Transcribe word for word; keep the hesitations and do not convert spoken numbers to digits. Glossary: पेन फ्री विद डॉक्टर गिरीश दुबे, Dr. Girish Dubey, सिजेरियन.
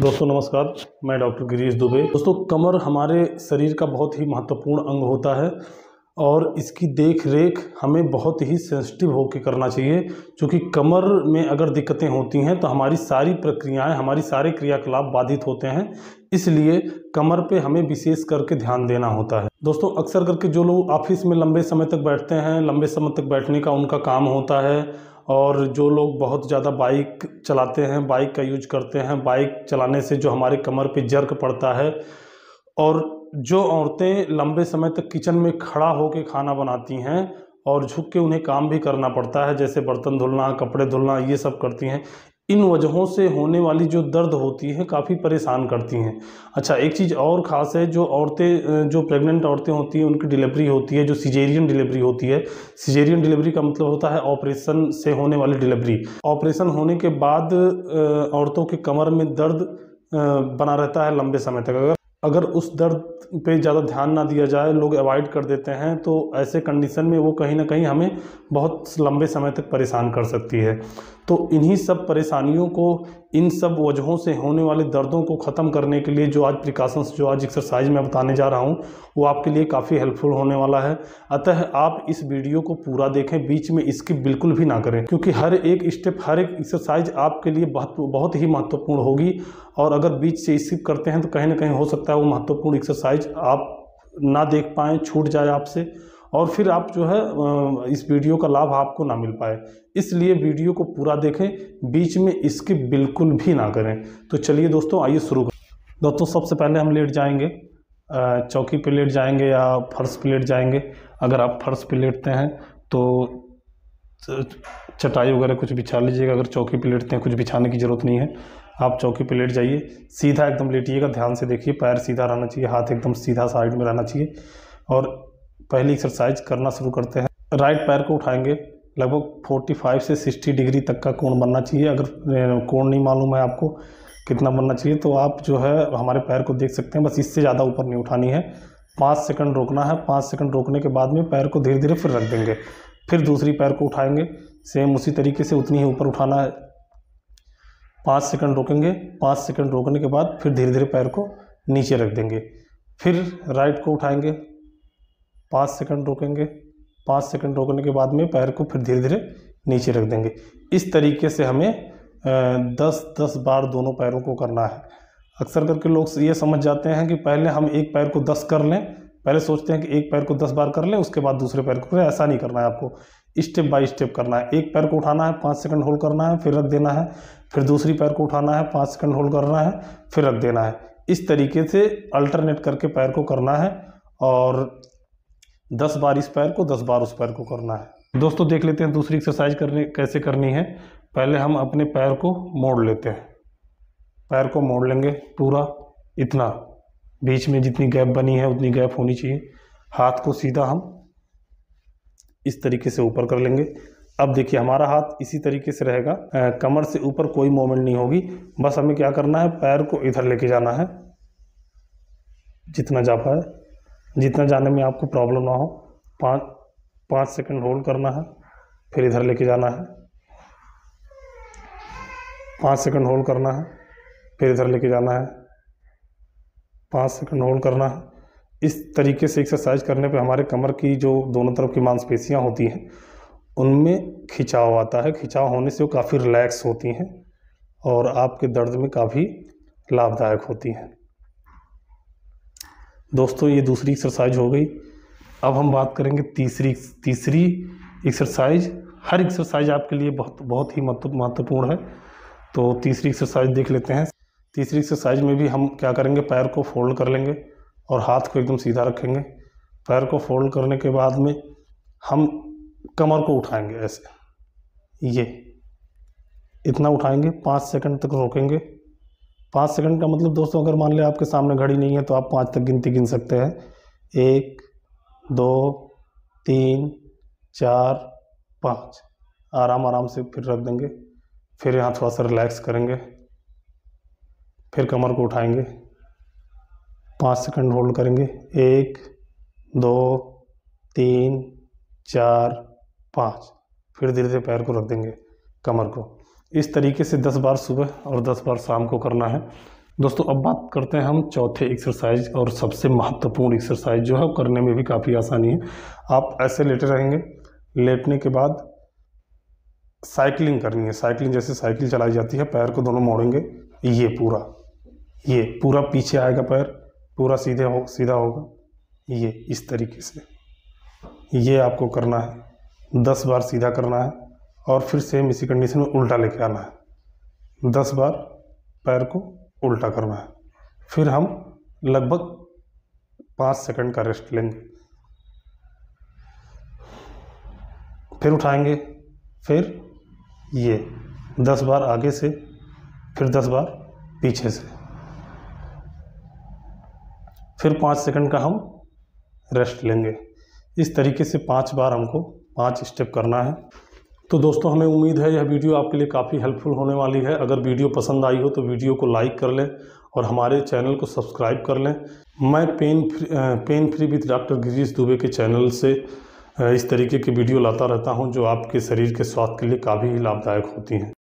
दोस्तों नमस्कार, मैं डॉक्टर गिरीश दुबे। दोस्तों कमर हमारे शरीर का बहुत ही महत्वपूर्ण अंग होता है और इसकी देख रेख हमें बहुत ही सेंसिटिव होकर करना चाहिए, क्योंकि कमर में अगर दिक्कतें होती हैं तो हमारी सारी प्रक्रियाएं, हमारी सारे क्रियाकलाप बाधित होते हैं। इसलिए कमर पे हमें विशेष करके ध्यान देना होता है। दोस्तों अक्सर करके जो लोग ऑफिस में लंबे समय तक बैठते हैं, लंबे समय तक बैठने का उनका काम होता है, और जो लोग बहुत ज़्यादा बाइक चलाते हैं, बाइक का यूज करते हैं, बाइक चलाने से जो हमारे कमर पर जर्क पड़ता है, और जो औरतें लंबे समय तक किचन में खड़ा होकर खाना बनाती हैं और झुक के उन्हें काम भी करना पड़ता है, जैसे बर्तन धुलना, कपड़े धुलना, ये सब करती हैं, इन वजहों से होने वाली जो दर्द होती है काफ़ी परेशान करती हैं। अच्छा, एक चीज़ और ख़ास है, जो औरतें, जो प्रेग्नेंट औरतें होती हैं, उनकी डिलीवरी होती है जो सिजेरियन डिलीवरी होती है। सिजेरियन डिलीवरी का मतलब होता है ऑपरेशन से होने वाली डिलीवरी। ऑपरेशन होने के बाद औरतों के कमर में दर्द बना रहता है लंबे समय तक। अगर अगर उस दर्द पे ज़्यादा ध्यान ना दिया जाए, लोग अवॉइड कर देते हैं, तो ऐसे कंडीशन में वो कहीं ना कहीं हमें बहुत लंबे समय तक परेशान कर सकती है। तो इन्हीं सब परेशानियों को, इन सब वजहों से होने वाले दर्दों को ख़त्म करने के लिए जो आज प्रिकॉशंस, जो आज एक्सरसाइज मैं बताने जा रहा हूँ, वो आपके लिए काफ़ी हेल्पफुल होने वाला है। अतः आप इस वीडियो को पूरा देखें, बीच में इसकी बिल्कुल भी ना करें, क्योंकि हर एक स्टेप, हर एक एक्सरसाइज आपके लिए बहुत बहुत ही महत्वपूर्ण होगी। और अगर बीच से स्किप करते हैं तो कहीं ना कहीं हो सकता है वो महत्वपूर्ण एक्सरसाइज आप ना देख पाएँ, छूट जाए आपसे, और फिर आप जो है इस वीडियो का लाभ आपको ना मिल पाए। इसलिए वीडियो को पूरा देखें, बीच में इसकी बिल्कुल भी ना करें। तो चलिए दोस्तों, आइए शुरू करें। दोस्तों सबसे पहले हम लेट जाएंगे, चौकी पे लेट जाएंगे या फर्श पे लेट जाएंगे। अगर आप फर्श पे लेटते हैं तो चटाई वगैरह कुछ बिछा लीजिएगा। अगर चौकी पे लेटते हैं, कुछ बिछाने की ज़रूरत नहीं है, आप चौकी पे लेट जाइए। सीधा एकदम लेटिएगा, ध्यान से देखिए, पैर सीधा रहना चाहिए, हाथ एकदम सीधा साइड में रहना चाहिए। और पहली एक्सरसाइज करना शुरू करते हैं। राइट पैर को उठाएंगे, लगभग पैंतालीस से साठ डिग्री तक का कोण बनना चाहिए। अगर कोण नहीं मालूम है आपको कितना बनना चाहिए, तो आप जो है हमारे पैर को देख सकते हैं, बस इससे ज़्यादा ऊपर नहीं उठानी है। पाँच सेकंड रोकना है। पाँच सेकंड रोकने के बाद में पैर को धीरे धीरे फिर रख देंगे। फिर दूसरी पैर को उठाएंगे, सेम उसी तरीके से उतनी ही ऊपर उठाना है। पाँच सेकंड रोकेंगे। पाँच सेकंड रोकने के बाद फिर धीरे धीरे पैर को नीचे रख देंगे। फिर राइट को उठाएंगे, पाँच सेकंड रोकेंगे। पाँच सेकंड रोकने के बाद में पैर को फिर धीरे धीरे नीचे रख देंगे। इस तरीके से हमें दस दस बार दोनों पैरों को करना है। अक्सर करके लोग ये समझ जाते हैं कि पहले हम एक पैर को दस कर लें, पहले सोचते हैं कि एक पैर को दस बार कर लें उसके बाद दूसरे पैर को करें। ऐसा नहीं करना है आपको, स्टेप बाय स्टेप करना है। एक पैर को उठाना है, पाँच सेकंड होल्ड करना है, फिर रख देना है। फिर दूसरी पैर को उठाना है, पाँच सेकंड होल्ड करना है, फिर रख देना है। इस तरीके से अल्टरनेट करके पैर को करना है, और दस बार इस पैर को, दस बार उस पैर को करना है। दोस्तों देख लेते हैं दूसरी एक्सरसाइज करने कैसे करनी है। पहले हम अपने पैर को मोड़ लेते हैं। पैर को मोड़ लेंगे पूरा, इतना बीच में जितनी गैप बनी है उतनी गैप होनी चाहिए। हाथ को सीधा हम इस तरीके से ऊपर कर लेंगे। अब देखिए हमारा हाथ इसी तरीके से रहेगा, कमर से ऊपर कोई मूवमेंट नहीं होगी। बस हमें क्या करना है, पैर को इधर लेके जाना है जितना जा पाए, जितना जाने में आपको प्रॉब्लम ना हो। पाँच पाँच सेकंड होल्ड करना है, फिर इधर लेके जाना है। पाँच सेकंड होल्ड करना है, फिर इधर लेके जाना है। पाँच सेकंड होल्ड करना है। इस तरीके से एक्सरसाइज करने पे हमारे कमर की जो दोनों तरफ की मांसपेशियां होती हैं उनमें खिंचाव आता है। खिंचाव होने से वो काफ़ी रिलैक्स होती हैं और आपके दर्द में काफ़ी लाभदायक होती हैं। दोस्तों ये दूसरी एक्सरसाइज हो गई। अब हम बात करेंगे तीसरी तीसरी एक्सरसाइज। हर एक्सरसाइज आपके लिए बहुत बहुत ही महत्वपूर्ण है। तो तीसरी एक्सरसाइज देख लेते हैं। तीसरी एक्सरसाइज में भी हम क्या करेंगे, पैर को फोल्ड कर लेंगे और हाथ को एकदम सीधा रखेंगे। पैर को फोल्ड करने के बाद में हम कमर को उठाएंगे ऐसे, ये इतना उठाएंगे। पाँच सेकंड तक रोकेंगे। पाँच सेकंड का मतलब दोस्तों, अगर मान लें आपके सामने घड़ी नहीं है तो आप पाँच तक गिनती गिन सकते हैं। एक, दो, तीन, चार, पाँच। आराम आराम से फिर रख देंगे। फिर यहाँ थोड़ा सा रिलैक्स करेंगे। फिर कमर को उठाएंगे। पाँच सेकंड होल्ड करेंगे। एक, दो, तीन, चार, पाँच। फिर धीरे धीरे पैर को रख देंगे, कमर को। इस तरीके से दस बार सुबह और दस बार शाम को करना है। दोस्तों अब बात करते हैं हम चौथे एक्सरसाइज और सबसे महत्वपूर्ण एक्सरसाइज जो है वो करने में भी काफ़ी आसानी है। आप ऐसे लेटे रहेंगे, लेटने के बाद साइकिलिंग करनी है। साइकिलिंग जैसे साइकिल चलाई जाती है, पैर को दोनों मोड़ेंगे, ये पूरा ये पूरा पीछे आएगा, पैर पूरा सीधे हो सीधा होगा, ये इस तरीके से ये आपको करना है। दस बार सीधा करना है और फिर सेम इसी कंडीशन में उल्टा लेके आना है। दस बार पैर को उल्टा करना है। फिर हम लगभग पाँच सेकंड का रेस्ट लेंगे, फिर उठाएंगे, फिर ये दस बार आगे से, फिर दस बार पीछे से, फिर पाँच सेकंड का हम रेस्ट लेंगे। इस तरीके से पाँच बार हमको पाँच स्टेप करना है। तो दोस्तों हमें उम्मीद है यह वीडियो आपके लिए काफ़ी हेल्पफुल होने वाली है। अगर वीडियो पसंद आई हो तो वीडियो को लाइक कर लें और हमारे चैनल को सब्सक्राइब कर लें। मैं pain free पेन फ्री विद डॉक्टर गिरीश दुबे के चैनल से इस तरीके की वीडियो लाता रहता हूं जो आपके शरीर के स्वास्थ्य के लिए काफ़ी लाभदायक होती हैं।